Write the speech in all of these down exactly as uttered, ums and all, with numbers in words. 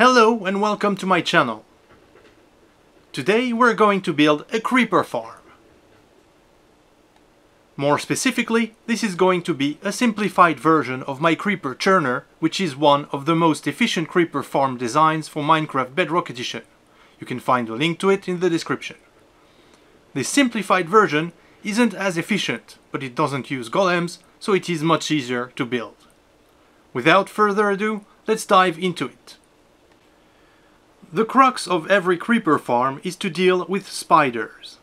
Hello and welcome to my channel. Today we're going to build a creeper farm. More specifically, this is going to be a simplified version of my Creeper Churner, which is one of the most efficient creeper farm designs for Minecraft Bedrock Edition. You can find a link to it in the description. This simplified version isn't as efficient, but it doesn't use golems, so it is much easier to build. Without further ado, let's dive into it. The crux of every creeper farm is to deal with spiders.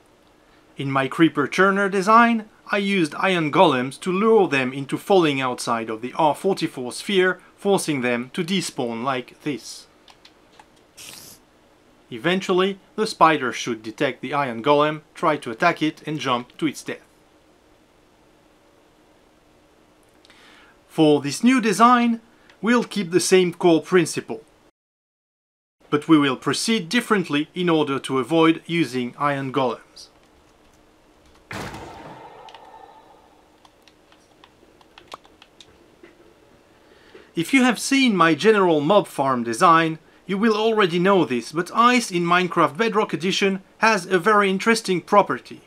In my Creeper Churner design, I used iron golems to lure them into falling outside of the R forty-four sphere, forcing them to despawn like this. Eventually, the spider should detect the iron golem, try to attack it and jump to its death. For this new design, we'll keep the same core principle, but we will proceed differently in order to avoid using iron golems. If you have seen my general mob farm design, you will already know this, but ice in Minecraft Bedrock Edition has a very interesting property.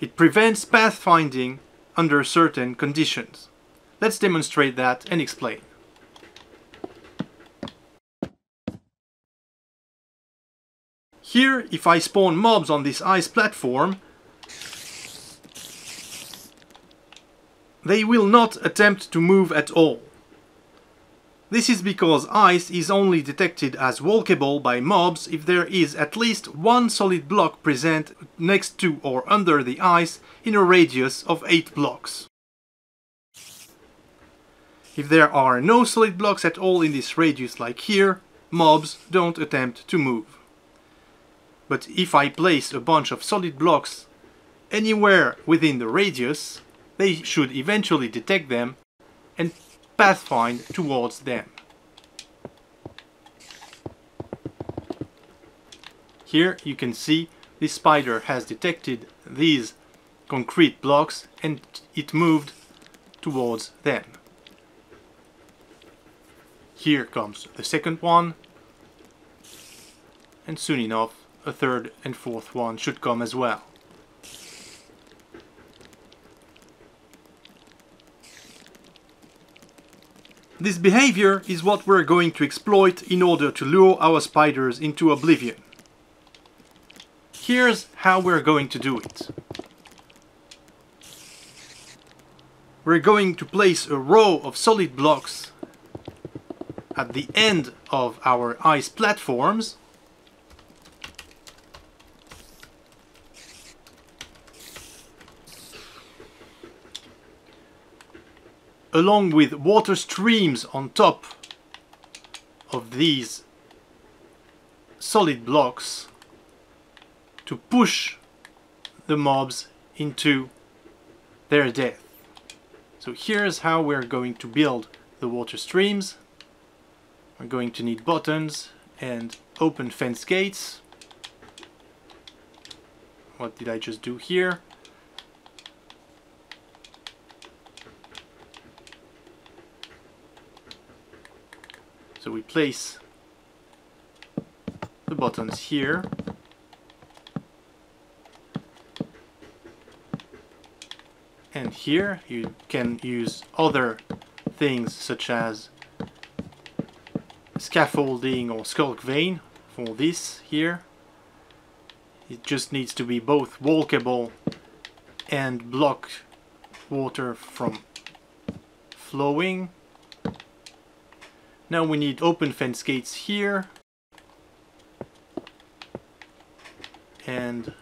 It prevents pathfinding under certain conditions. Let's demonstrate that and explain. Here, if I spawn mobs on this ice platform, they will not attempt to move at all. This is because ice is only detected as walkable by mobs if there is at least one solid block present next to or under the ice in a radius of eight blocks. If there are no solid blocks at all in this radius, like here, mobs don't attempt to move. But if I place a bunch of solid blocks anywhere within the radius, they should eventually detect them and pathfind towards them. Here you can see this spider has detected these concrete blocks and it moved towards them. Here comes the second one, and soon enough a third and fourth one should come as well. This behavior is what we're going to exploit in order to lure our spiders into oblivion. Here's how we're going to do it. We're going to place a row of solid blocks at the end of our ice platforms, along with water streams on top of these solid blocks to push the mobs into their death. So here's how we're going to build the water streams. We're going to need buttons and open fence gates. What did I just do here? So we place the buttons here. And here you can use other things such as scaffolding or skulk vein for this here. It just needs to be both walkable and block water from flowing. Now we need open fence gates here and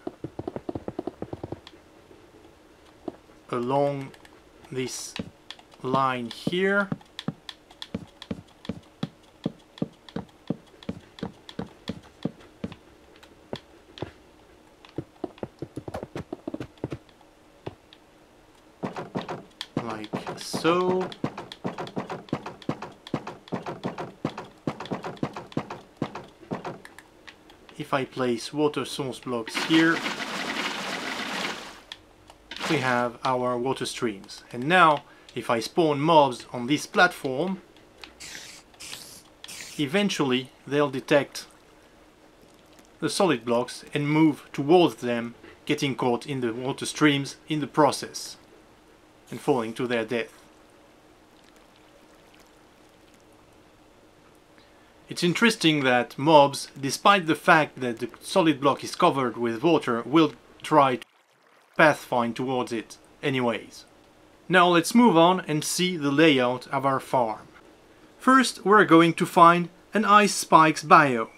along this line here. Like so. If I place water source blocks here, we have our water streams. And now, if I spawn mobs on this platform, eventually they'll detect the solid blocks and move towards them, getting caught in the water streams in the process and falling to their death. It's interesting that mobs, despite the fact that the solid block is covered with water, will try to pathfind towards it anyways. Now let's move on and see the layout of our farm. First, we're going to find an ice spikes biome.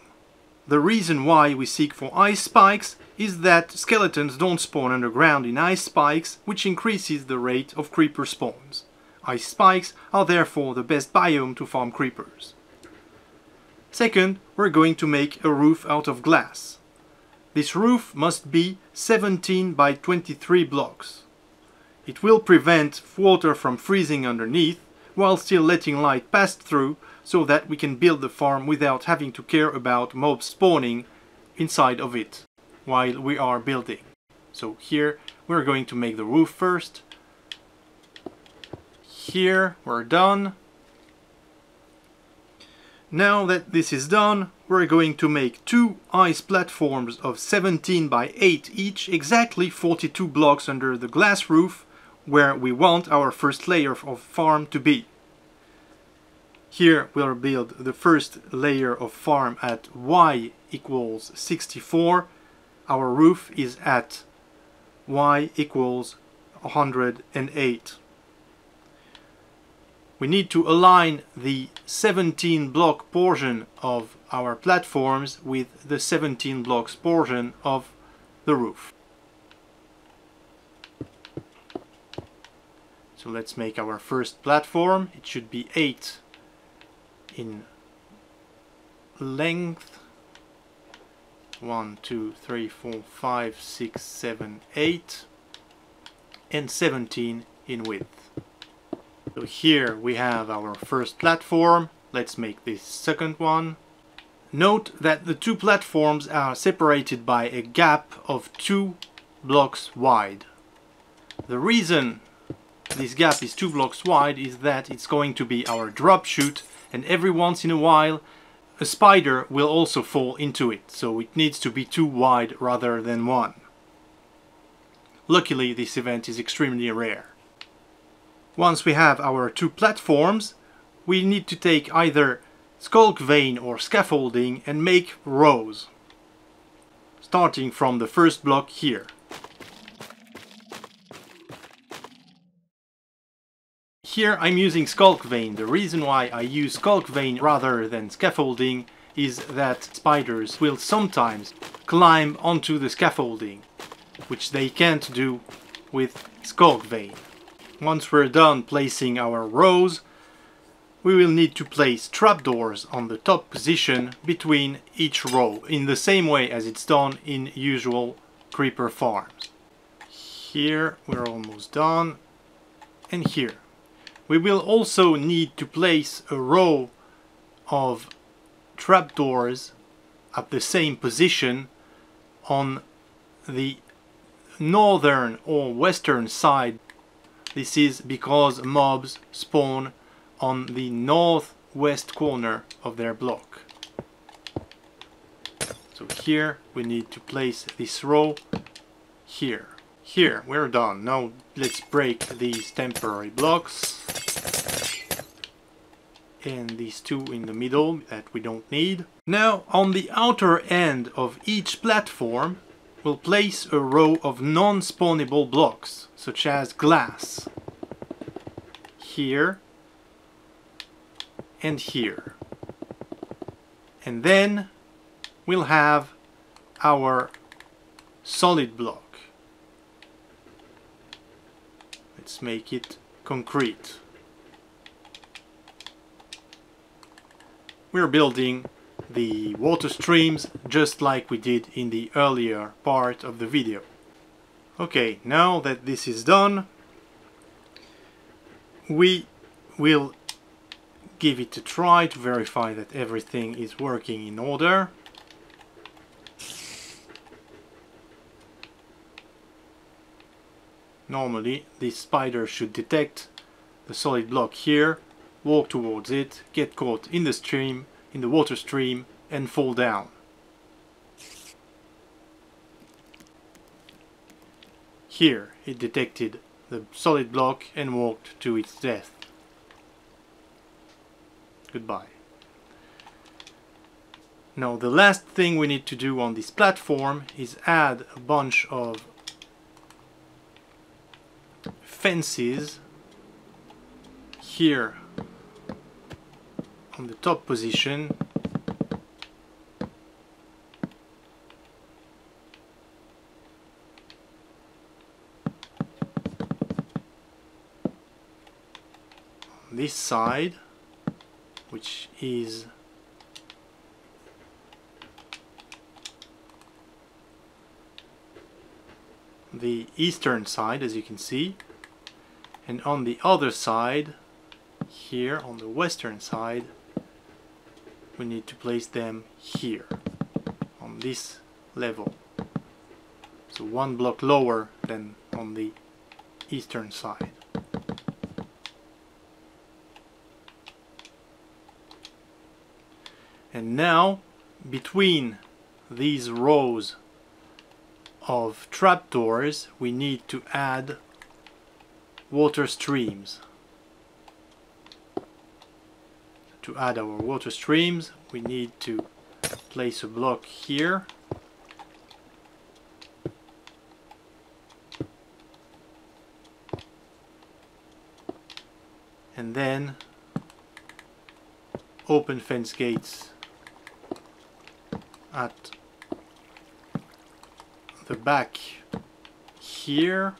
The reason why we seek for ice spikes is that skeletons don't spawn underground in ice spikes, which increases the rate of creeper spawns. Ice spikes are therefore the best biome to farm creepers. Second, we're going to make a roof out of glass. This roof must be seventeen by twenty-three blocks. It will prevent water from freezing underneath, while still letting light pass through, so that we can build the farm without having to care about mobs spawning inside of it while we are building. So here we're going to make the roof first. Here we're done. Now that this is done, we're going to make two ice platforms of seventeen by eight each, exactly forty-two blocks under the glass roof, where we want our first layer of farm to be. Here we'll build the first layer of farm at y equals sixty-four. Our roof is at y equals one hundred eight. We need to align the seventeen block portion of our platforms with the seventeen blocks portion of the roof. So let's make our first platform. It should be eight in length. one, two, three, four, five, six, seven, eight, and seventeen in width. So here we have our first platform. Let's make this second one. Note that the two platforms are separated by a gap of two blocks wide. The reason this gap is two blocks wide is that it's going to be our drop chute, and every once in a while a spider will also fall into it, so it needs to be two wide rather than one. Luckily, this event is extremely rare. Once we have our two platforms, we need to take either skulk vein or scaffolding and make rows, starting from the first block here. Here I'm using skulk vein. The reason why I use skulk vein rather than scaffolding is that spiders will sometimes climb onto the scaffolding, which they can't do with skulk vein. Once we're done placing our rows, we will need to place trapdoors on the top position between each row, in the same way as it's done in usual creeper farms. Here we're almost done, and here. We will also need to place a row of trapdoors at the same position on the northern or western side. This is because mobs spawn on the northwest corner of their block. So here we need to place this row here. Here, we're done. Now let's break these temporary blocks. And these two in the middle that we don't need. Now on the outer end of each platform we'll place a row of non-spawnable blocks, such as glass. Here and here. And then we'll have our solid block. Let's make it concrete. We're building the water streams just like we did in the earlier part of the video. Okay, now that this is done, we will give it a try to verify that everything is working in order. Normally, this spider should detect the solid block here, walk towards it, get caught in the stream, in the water stream and fall down. Here it detected the solid block and walked to its death. Goodbye. Now the last thing we need to do on this platform is add a bunch of fences here on the top position. This side, which is the eastern side, as you can see, and on the other side, here on the western side, we need to place them here on this level, so one block lower than on the eastern side. And now, between these rows of trapdoors, we need to add water streams. To add our water streams, we need to place a block here. And then open fence gates at the back here,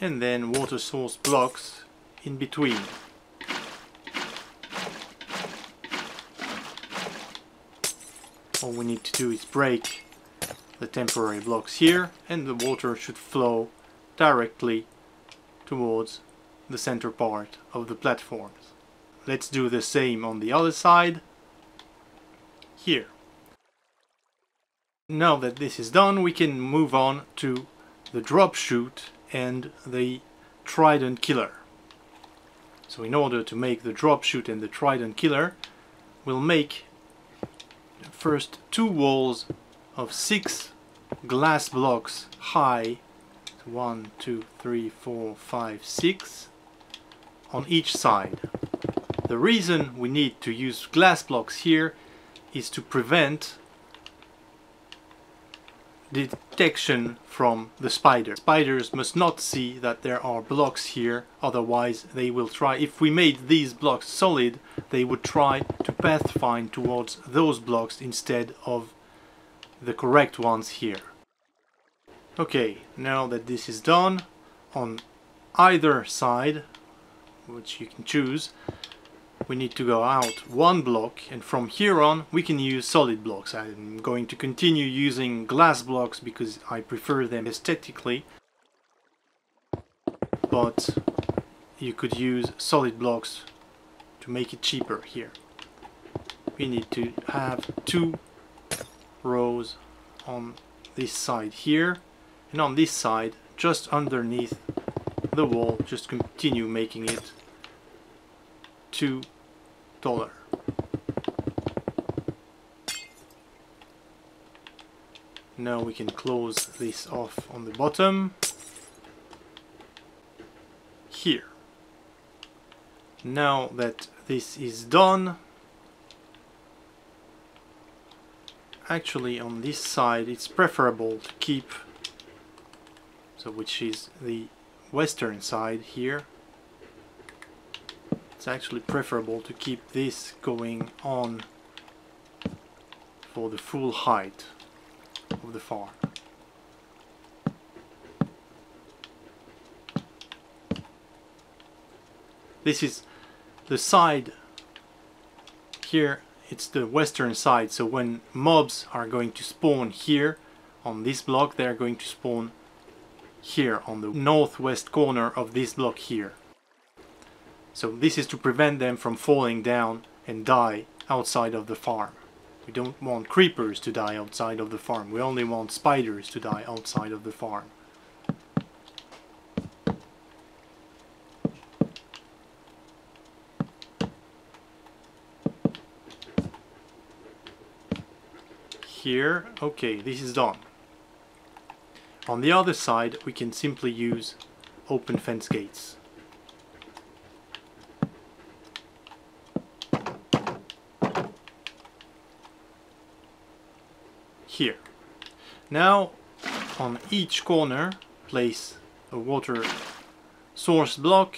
and then water source blocks in between. All we need to do is break the temporary blocks here, and the water should flow directly towards the center part of the platforms. Let's do the same on the other side here. Now that this is done, we can move on to the drop chute and the trident killer. So in order to make the drop chute and the trident killer, we'll make first two walls of six glass blocks high, one, two, three, four, five, six, on each side. The reason we need to use glass blocks here is to prevent detection from the spider. Spiders must not see that there are blocks here, otherwise they will try, if we made these blocks solid, they would try to pathfind towards those blocks instead of the correct ones here. Okay, now that this is done, on either side, which you can choose, we need to go out one block, and from here on we can use solid blocks. I'm going to continue using glass blocks because I prefer them aesthetically, but you could use solid blocks to make it cheaper here. We need to have two rows on this side here, and on this side, just underneath the wall, just continue making it two taller. Now we can close this off on the bottom here. Now that this is done, actually on this side it's preferable to keep, so which is the western side here, it's actually preferable to keep this going on for the full height of the farm. This is the side here, it's the western side, so when mobs are going to spawn here on this block, they're going to spawn here on the northwest corner of this block here. So this is to prevent them from falling down and die outside of the farm. We don't want creepers to die outside of the farm. We only want spiders to die outside of the farm. Here, okay, this is done. On the other side, we can simply use open fence gates. Here. Now, on each corner, place a water source block.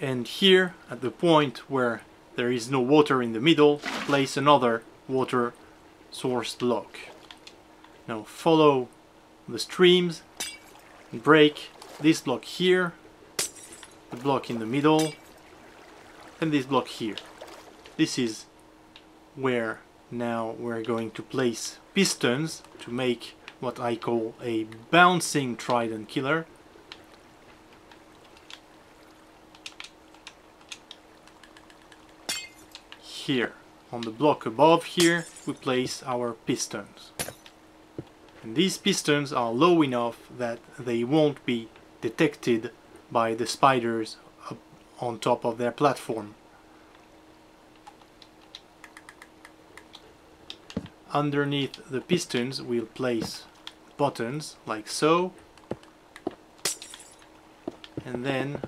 And here, at the point where there is no water in the middle, place another water source block. Now follow the streams and break this block here, the block in the middle, and this block here. This is where now we're going to place pistons to make what I call a bouncing trident killer. Here, on the block above here, we place our pistons. And these pistons are low enough that they won't be detected by the spiders up on top of their platform. Underneath the pistons, we'll place buttons, like so. And then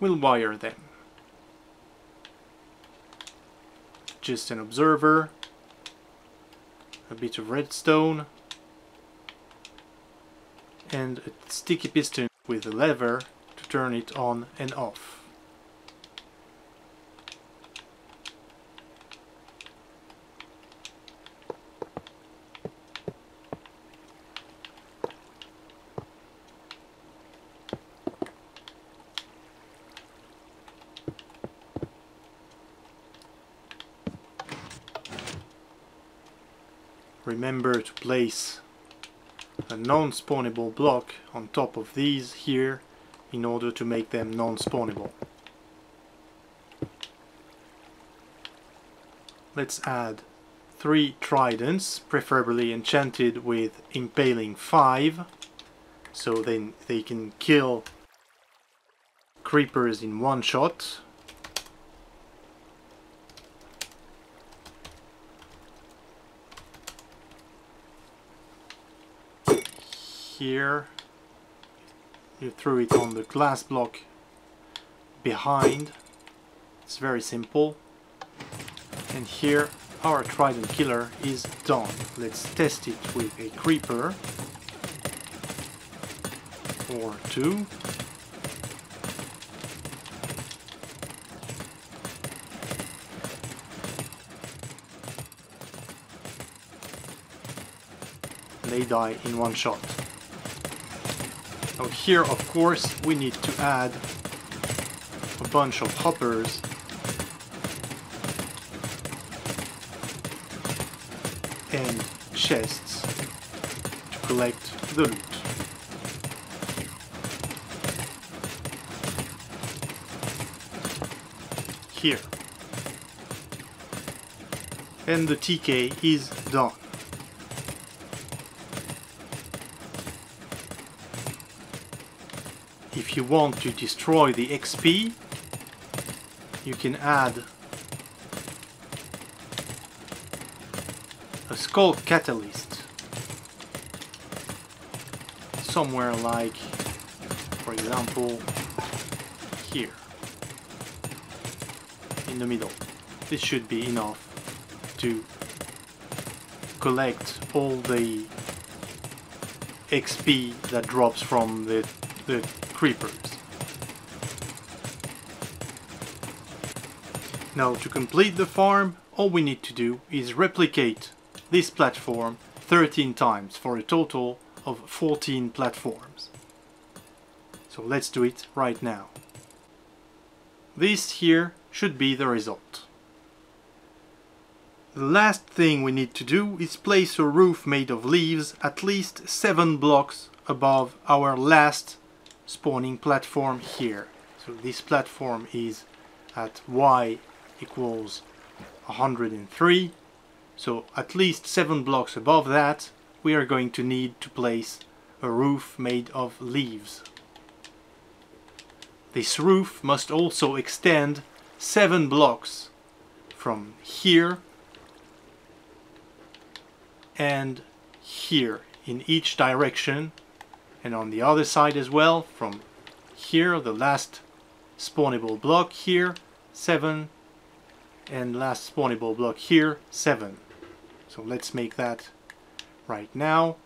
we'll wire them. Just an observer, a bit of redstone, and a sticky piston with a lever to turn it on and off. Remember to place a non-spawnable block on top of these here in order to make them non-spawnable. Let's add three tridents, preferably enchanted with impaling five, so then they can kill creepers in one shot. Here, you threw it on the glass block behind. It's very simple. And here, our trident killer is done. Let's test it with a creeper or two. They die in one shot. Now here, of course, we need to add a bunch of hoppers. And chests to collect the loot. Here. And the T K is done. If you want to destroy the X P, you can add a skull catalyst somewhere, like, for example, here in the middle. This should be enough to collect all the X P that drops from the, the creepers. Now, to complete the farm, all we need to do is replicate this platform thirteen times for a total of fourteen platforms. So let's do it right now. This here should be the result. The last thing we need to do is place a roof made of leaves at least seven blocks above our last spawning platform here. So this platform is at y equals one hundred three. So at least seven blocks above that, we are going to need to place a roof made of leaves. This roof must also extend seven blocks from here and here in each direction, and on the other side as well, from here, the last spawnable block here, seven, and last spawnable block here, seven. So let's make that right now.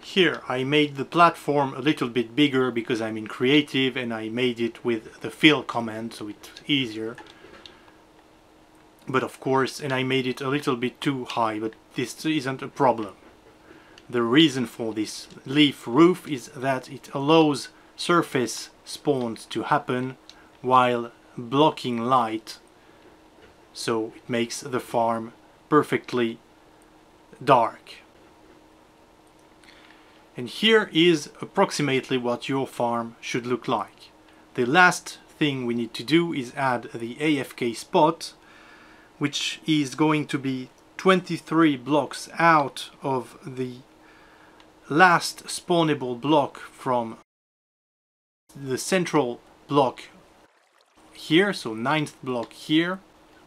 Here I made the platform a little bit bigger because I'm in creative and I made it with the fill command, so it's easier. But of course, and I made it a little bit too high, but this isn't a problem. The reason for this leaf roof is that it allows surface spawns to happen while blocking light, so it makes the farm perfectly dark. And here is approximately what your farm should look like. The last thing we need to do is add the A F K spot, which is going to be twenty-three blocks out of the last spawnable block from the central block here, so ninth block here,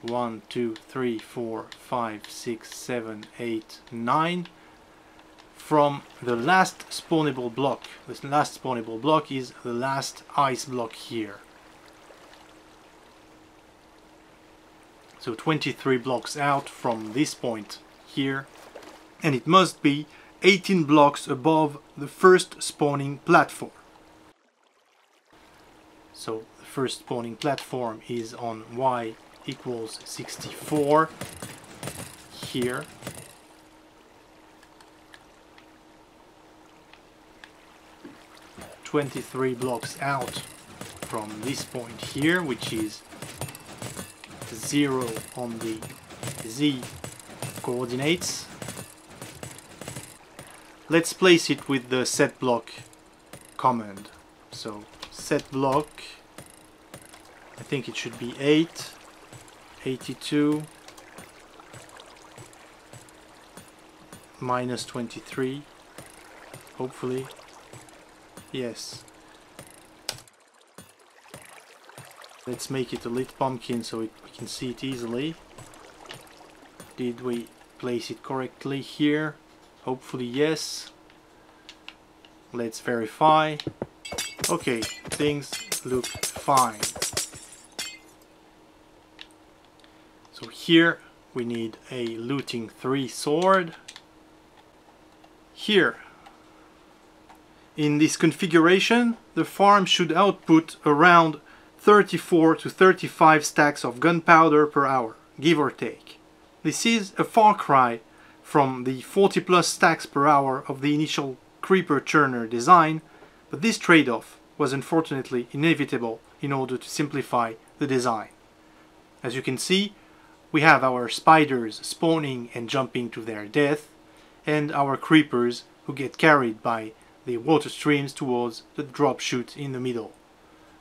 one, two, three, four, five, six, seven, eight, nine. From the last spawnable block, this last spawnable block is the last ice block here. So twenty-three blocks out from this point here, and it must be eighteen blocks above the first spawning platform. So the first spawning platform is on y equals sixty-four here. twenty-three blocks out from this point here, which is zero on the z coordinates. Let's place it with the set block command. So set block, I think it should be eight, eighty-two, minus twenty-three, hopefully. Yes. Let's make it a lit pumpkin so it, we can see it easily. Did we place it correctly here? Hopefully yes. Let's verify. Okay, things look fine. So here we need a looting three sword. Here. In this configuration, the farm should output around thirty-four to thirty-five stacks of gunpowder per hour, give or take. This is a far cry from the forty plus stacks per hour of the initial Creeper Churner design, but this trade-off was unfortunately inevitable in order to simplify the design. As you can see, we have our spiders spawning and jumping to their death, and our creepers who get carried by the water streams towards the drop chute in the middle.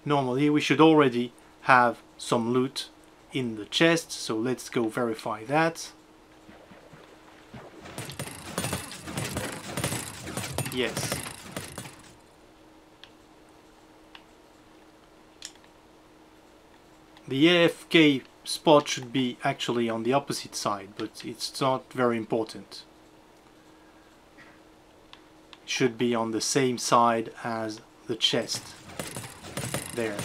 Normally we should already have some loot in the chest, so let's go verify that. Yes. The A F K spot should be actually on the opposite side, but it's not very important. Should be on the same side as the chest there.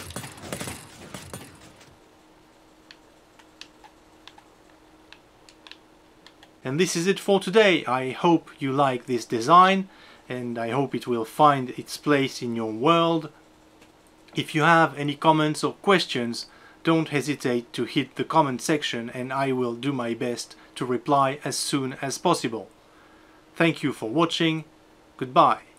And this is it for today. I hope you like this design and I hope it will find its place in your world. If you have any comments or questions, don't hesitate to hit the comment section and I will do my best to reply as soon as possible. Thank you for watching. Goodbye.